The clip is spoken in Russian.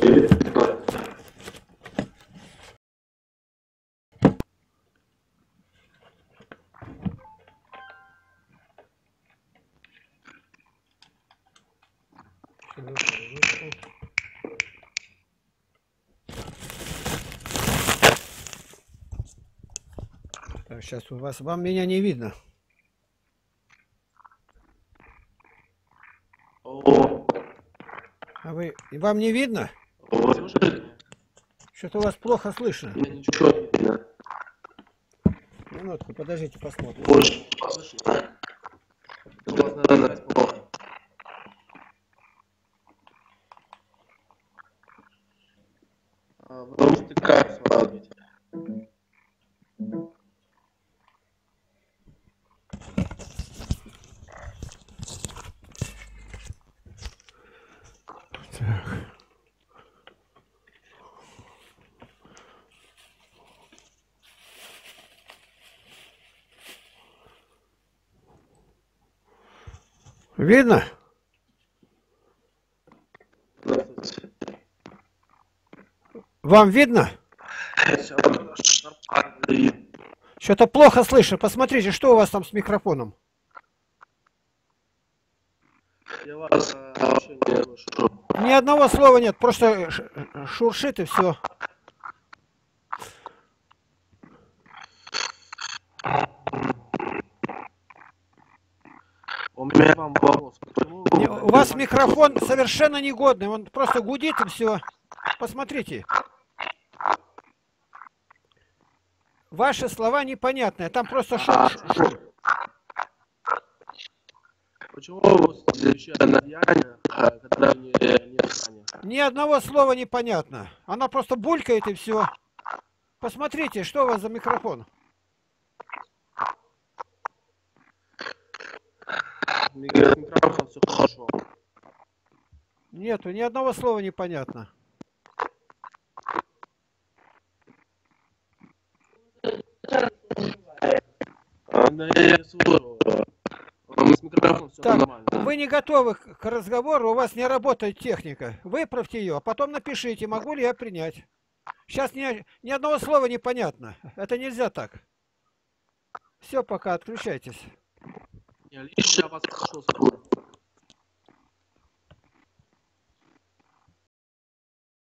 Так, сейчас у вас, вам меня не видно. А вы, и вам не видно? Что-то у вас плохо слышно. Минутку, подождите, посмотрим. Видно? Вам видно? Что-то плохо слышно. Посмотрите, что у вас там с микрофоном. Ни одного слова нет, просто шуршит и все. У вас микрофон совершенно негодный, он просто гудит и все. Посмотрите. Ваши слова непонятные, там просто шум. Ни одного слова непонятно. Она просто булькает и все. Посмотрите, что у вас за микрофон. Микрофон все хорошо. Нету, ни одного слова непонятно. Так, вы не готовы к разговору, у вас не работает техника. Выправьте ее, а потом напишите, могу ли я принять. Сейчас ни одного слова непонятно. Это нельзя так. Все, пока, отключайтесь. Я лично вас хорошо слушаю.